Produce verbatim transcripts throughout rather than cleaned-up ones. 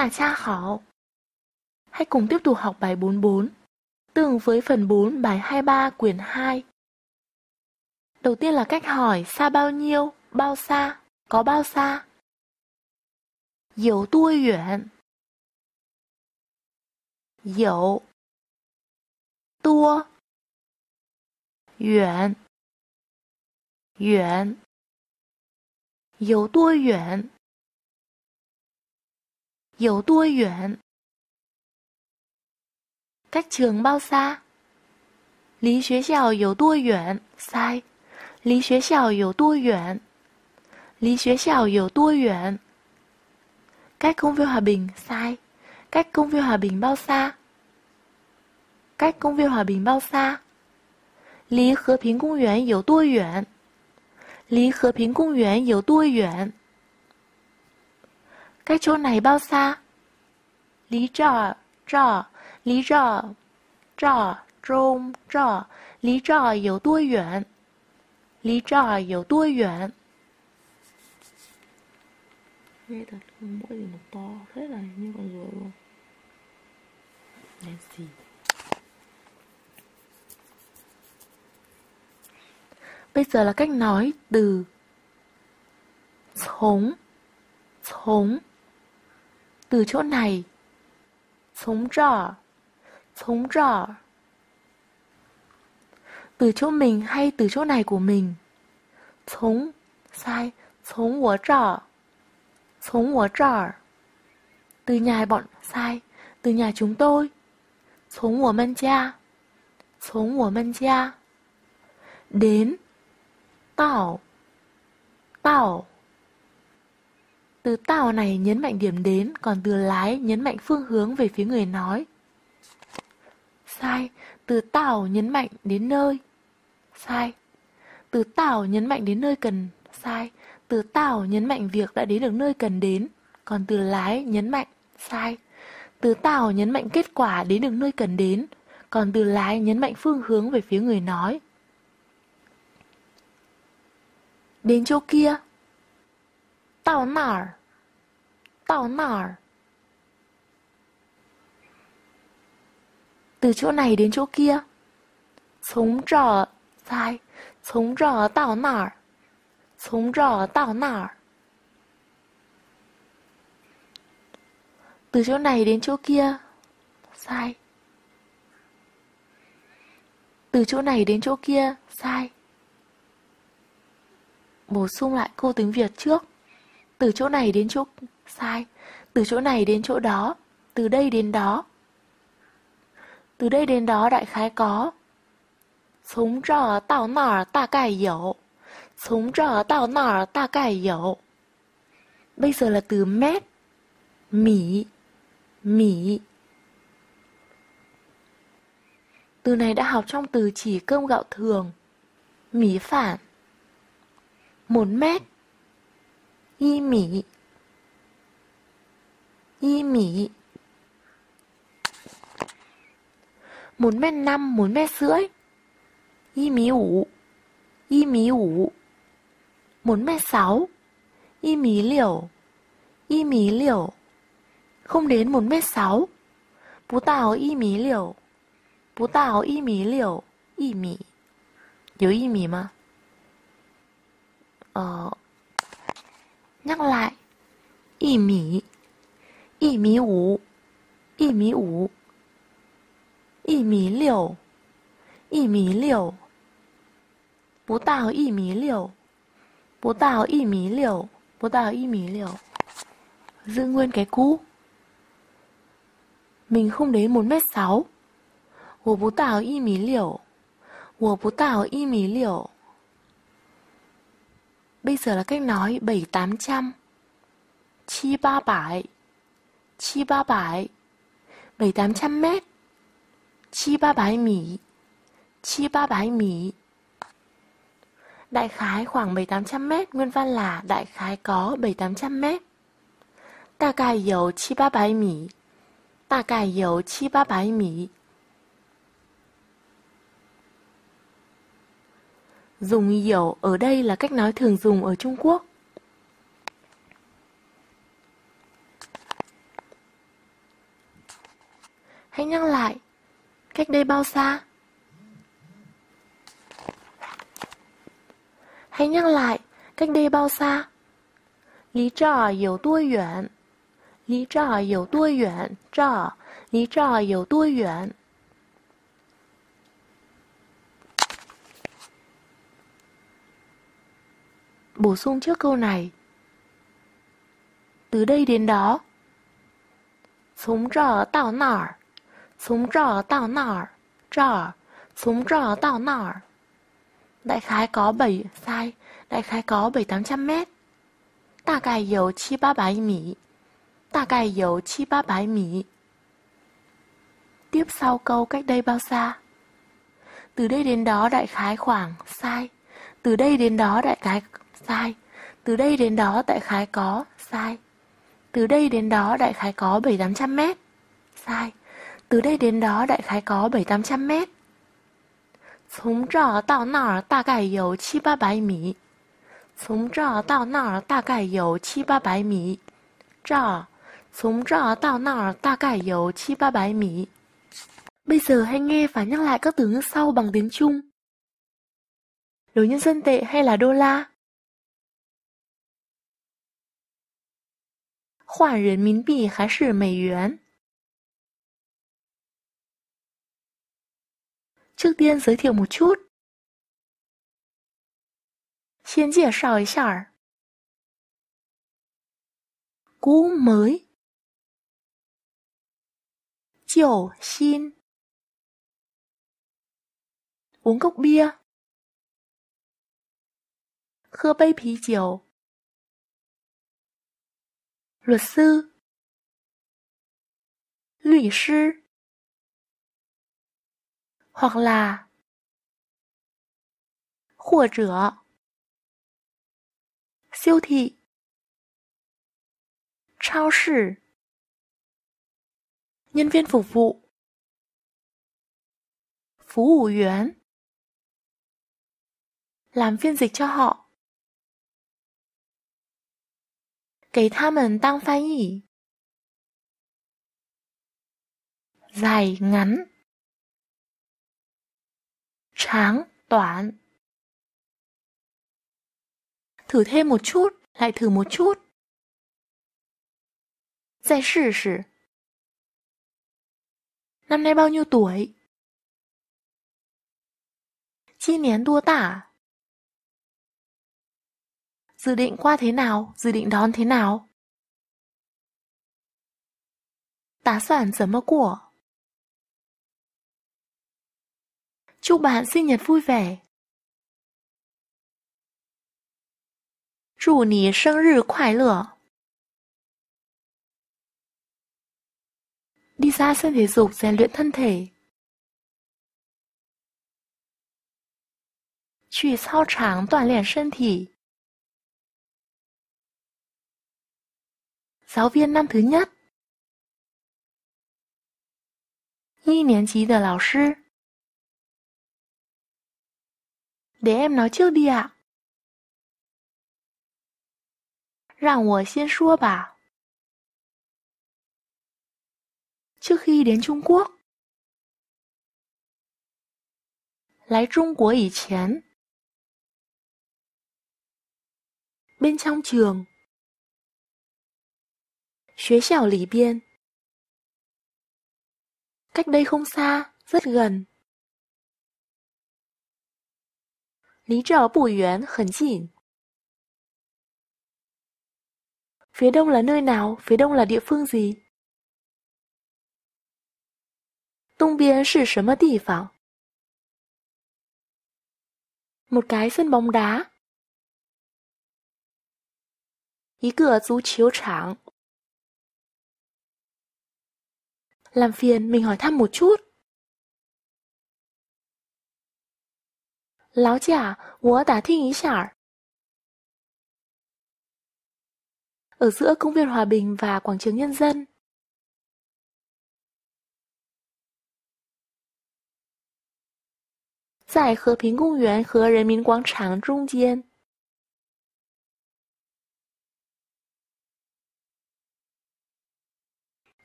Cả cha hảo. Hãy cùng tiếp tục học bài bốn mươi bốn, tương với phần bốn bài hai mươi ba quyển hai. Đầu tiên là cách hỏi xa bao nhiêu, bao xa, có bao xa. Dẫu tua yuan. Dẫu tua yuan. Yuan. Dẫu tua yuan. Dẫu tua yuan. Cách trường bao xa? Lý xuế xào dẫu tua yuan. Sai. Lý xuế xào dẫu tua yuan. Lý xuế xào dẫu tua yuan. Cách công viên Hòa Bình. Sai. Cách công viên Hòa Bình bao xa? Cách công viên Hòa Bình bao xa? Lý Khờ Pính Công Viên dẫu tua yuan. Lý Khờ Pính Công Viên dẫu tua yuan. Cách chỗ này bao xa? Lý trò, trò, lý trò, trò, trông, trò, lý trò dẫu tua yuan. Lý trò dẫu tua yuan. Nghe thật, mỗi gì nó to thế này như con rùa luôn. Nên gì? Bây giờ là cách nói từ sống, sống. Từ chỗ này, sống trò, sống trò. Từ chỗ mình hay từ chỗ này của mình. Sống, sai, sống của trò, sống của trò. Từ nhà bọn, sai, từ nhà chúng tôi. Sống của mình cha, sống của mình cha. Đến, tào, tào. Từ tào này nhấn mạnh điểm đến, còn từ lái nhấn mạnh phương hướng về phía người nói. Sai, từ tào nhấn mạnh đến nơi. Sai, từ tào nhấn mạnh đến nơi cần. Sai, từ tào nhấn mạnh việc đã đến được nơi cần đến, còn từ lái nhấn mạnh. Sai, từ tào nhấn mạnh kết quả đến được nơi cần đến, còn từ lái nhấn mạnh phương hướng về phía người nói. Đến chỗ kia. Tao nào, tao nào. Từ chỗ này đến chỗ kia. Sống trò, sai. Sống trò tao nào. Sống trò tao nào. Từ chỗ này đến chỗ kia. Sai. Từ chỗ này đến chỗ kia. Sai. Bổ sung lại câu tiếng Việt trước. Từ chỗ này đến chỗ... Sai. Từ chỗ này đến chỗ đó. Từ đây đến đó. Từ đây đến đó đại khái có. Sống trò tao nở ta cải dẫu. Sống trò tao nở ta cải dẫu. Bây giờ là từ mét. Mỹ. Mỹ. Từ này đã học trong từ chỉ cơm gạo thường. Mỹ phản. Một mét. Y mỉ. Y mỉ. Một mét năm, một mét rưỡi. Y mỉ ủ. Y mỉ ủ. Một mét sáu. Y mỉ liều. Y mỉ liều. Không đến một mét sáu. Bú tào y mỉ liều. Bú tào y mỉ liều. Y mỉ. Có y mỉ mà. Ờ, nhắc lại. Y mỉ. Y mỉ ủ. Y mỉ ủ. Y mỉ liều. Y mỉ liều. Bố tào y mỉ liều. Bố tào y mỉ liều. Bố tào y mỉ liều. Giữ nguyên cái cũ. Mình không đến một mét sáu. Của bố tào y mỉ liều. Của bố tào y mỉ liều. Bây giờ là cách nói bảy tám trăm. Chi ba bảy. Chi ba bảy. Bảy tám trăm mét. Chi ba bảy mỉ. Chi ba bảy mỉ. Đại khái khoảng bảy tám trăm mét. Nguyên văn là đại khái có bảy tám trăm mét. Ta cài dầu chi ba bảy mỉ. Ta cài dầu chi ba bảy mỉ. Dùng dẫu ở đây là cách nói thường dùng ở Trung Quốc. Hãy nhắc lại, cách đây bao xa? Hãy nhắc lại, cách đây bao xa? Lý trò yếu tuổi yuan. Lý trò yếu tuổi yuan. Trò. Lý trò yếu tuổi yuan. Bổ sung trước câu này. Từ đây đến đó. Chúng trò tạo nở. Chúng trò tạo nở. Trò. Chúng trò tạo nở. Đại khái có bảy sai. Đại khái có bảy tám trăm mét. 大概有七八百米，大概有七八百米。Tiếp sau câu cách đây bao xa? Từ đây đến đó đại khái khoảng sai. Từ đây đến đó đại khái sai. Từ đây đến đó đại khái có sai. Từ đây đến đó đại khái có bảy tám trăm mét sai. Từ đây đến đó đại khái có bảy tám trăm mét. 从这到那儿大概有七八百米。 从这到那儿大概有七八百米。这，从这到那儿大概有七八百米。Bây giờ hãy nghe và nhắc lại các từ ngữ sau bằng tiếng Trung. Đối nhân dân tệ hay là đô la? Hoàn nhân dân tệ hay là Mỹ yuan? Trước tiên giới thiệu một chút. 先介绍一下 cũ mới, chiều xin, uống cốc bia, khơ bây phí chiều, luật sư, luật sư, hoặc là, hoặc là, siêu thị, siêu thị, nhân viên phục vụ, phục vụ viên, làm phiên dịch cho họ, để họ làm phiên dịch, dài ngắn, ngắn ngắn. Thử thêm một chút, lại thử một chút. Zài shì shì. Năm nay bao nhiêu tuổi? Jin nian duo da. Dự định qua thế nào, dự định đón thế nào? Tá soạn zǎme guò. Chúc bạn sinh nhật vui vẻ. 祝你生日快乐！ Đi ra sân thể dục rèn luyện thân thể. 去操场锻炼身体。 Giáo viên năm thứ nhất. 一年级的老师。Để em nói trước đi ạ. 让我先说吧。Trước khi đến Trung Quốc, 来中国以前, bên trong trường, 学校里边, cách đây không xa, rất gần, 离这不远，很近. Phía đông là nơi nào? Phía đông là địa phương gì? Đông biên là什么地方? Một cái sân bóng đá. 一个足球场. Làm phiền mình hỏi thăm một chút. Lão già, 我打听一下. Ở giữa công viên Hòa Bình và quảng trường Nhân dân. Tại Hòa Bình công viên và Nhân dân quảng trường trung gian.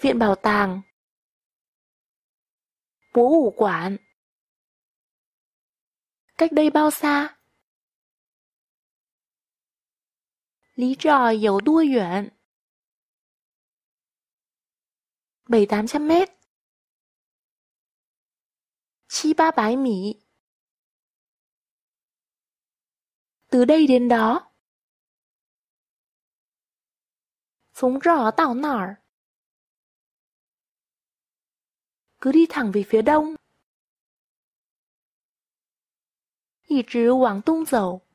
Viện bảo tàng. 博物馆。Cách đây bao xa? Lý trò dầu đua yuan. Bảy tám trăm mét. Chi ba bái mỹ. Từ đây đến đó. Phóng rõ tạo nở. Cứ đi thẳng về phía đông. Ý trứ Hoàng Tung dầu.